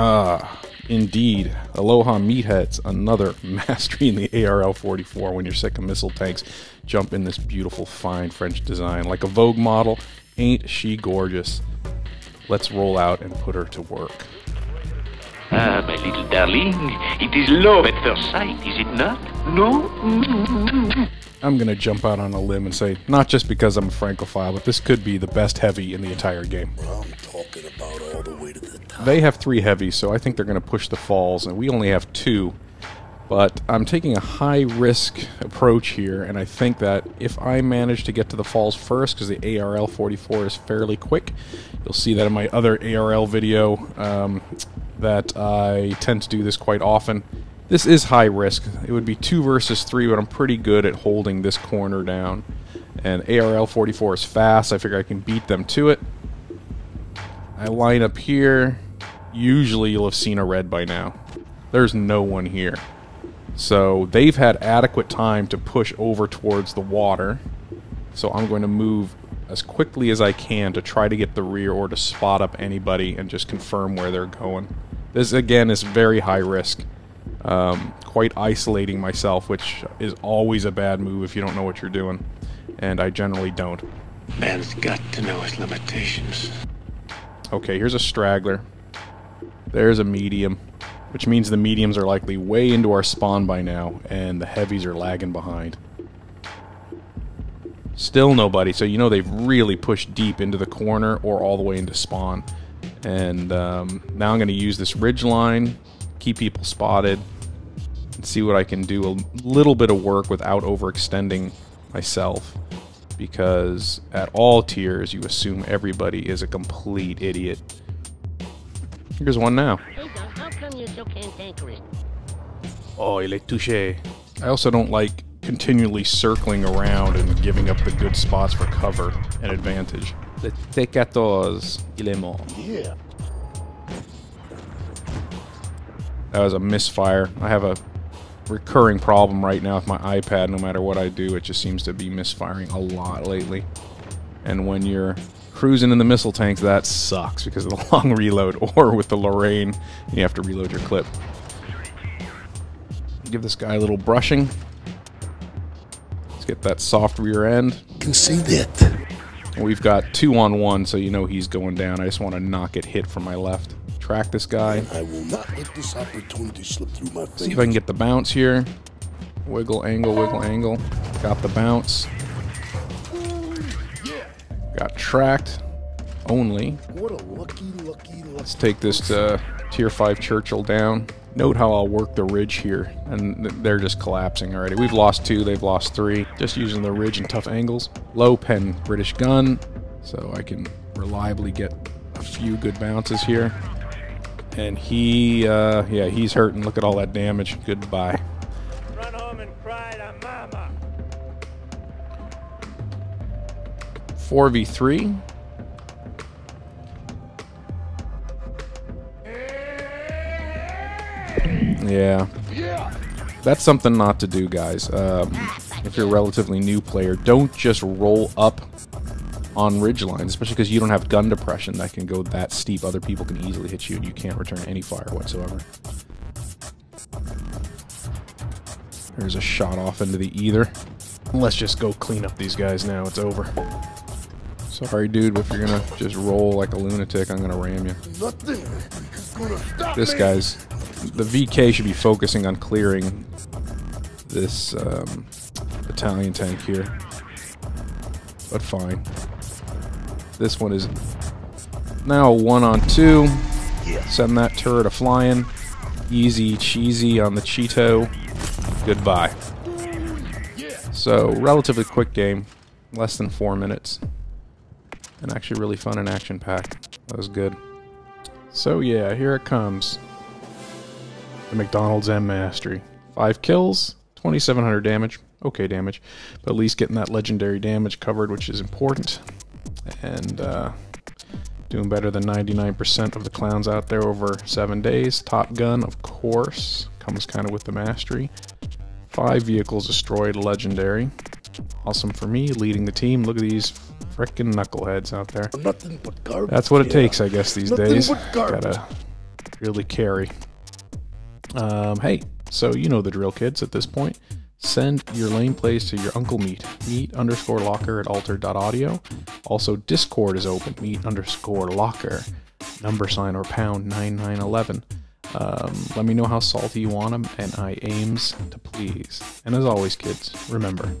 Ah, indeed. Aloha Meatheads, another mastery in the ARL 44. When you're sick of missile tanks, jump in this beautiful, fine French design. Like a Vogue model, ain't she gorgeous? Let's roll out and put her to work. Ah, my little darling, it is love at first sight, is it not? No? I'm going to jump out on a limb and say, not just because I'm a Francophile, but this could be the best heavy in the entire game. Well, I'm talking about all the way to the top. They have 3 heavies, so I think they're going to push the falls, and we only have 2. But I'm taking a high-risk approach here, and I think that if I manage to get to the falls first, because the ARL 44 is fairly quick, you'll see that in my other ARL video that I tend to do this quite often. This is high risk. It would be 2 versus 3, but I'm pretty good at holding this corner down. And ARL 44 is fast. I figure I can beat them to it. I line up here. Usually you'll have seen a red by now. There's no one here. So they've had adequate time to push over towards the water. So I'm going to move as quickly as I can to try to get the rear or to spot up anybody and just confirm where they're going. This, again, is very high risk. Quite isolating myself, which is always a bad move if you don't know what you're doing, and I generally don't. Man's got to know his limitations. Okay, here's a straggler. There's a medium, which means the mediums are likely way into our spawn by now, and the heavies are lagging behind. Still nobody, so you know they've really pushed deep into the corner or all the way into spawn. And now I'm going to use this ridge line, keep people spotted, and see what I can do. A little bit of work without overextending myself, because at all tiers you assume everybody is a complete idiot. Here's one now. Hey Doc, how come you're so cantankerous? Oh, il est touché. I also don't like continually circling around and giving up the good spots for cover and advantage. Le T14, il est mort. Yeah. That was a misfire. I have a recurring problem right now with my iPad. No matter what I do, it just seems to be misfiring a lot lately. And when you're cruising in the missile tanks, that sucks because of the long reload, or with the Lorraine, you have to reload your clip. Give this guy a little brushing. Let's get that soft rear end. You can see that. And we've got 2 on 1, so you know he's going down. I just want to not get hit from my left. Track this guy. I will not let this opportunity slip through my fingers. See if I can get the bounce here. Wiggle, angle, wiggle, angle. Got the bounce. Got tracked. Only. What a lucky. Let's take this tier 5 Churchill down. Note how I'll work the ridge here, and they're just collapsing already. We've lost 2, they've lost 3. Just using the ridge and tough angles. Low pen British gun, so I can reliably get a few good bounces here. And he, yeah, he's hurting. Look at all that damage. Goodbye. Run home and cry to mama. 4v3. Yeah. That's something not to do, guys. If you're a relatively new player, don't just roll up on ridge lines, especially because you don't have gun depression that can go that steep. Other people can easily hit you and you can't return any fire whatsoever. There's a shot off into the ether. Let's just go clean up these guys now. It's over. Sorry, dude, but if you're gonna just roll like a lunatic, I'm gonna ram you. Nothing is gonna stop this me. Guy's the VK should be focusing on clearing this Italian tank here, but fine. This one is now a 1 on 2. Send that turret a flying. Easy cheesy on the Cheeto. Goodbye. So relatively quick game, less than 4 minutes, and actually really fun and action-packed. That was good. So yeah, here it comes. The McDonald's M Mastery. 5 kills, 2,700 damage. Okay damage, but at least getting that legendary damage covered, which is important. And doing better than 99% of the clowns out there over 7 days. Top gun, of course, comes kind of with the mastery. 5 vehicles destroyed, legendary. Awesome for me, leading the team. Look at these frickin' knuckleheads out there. Nothing but garbage. That's what it takes, I guess, these days. Gotta really carry. Hey, so you know the drill, kids, at this point. Send your lane plays to your Uncle Meat, meat_locker@alter.audio. Also, Discord is open, meat_locker, $#or £9911. Let me know how salty you want them, and I aims to please. And as always, kids, remember...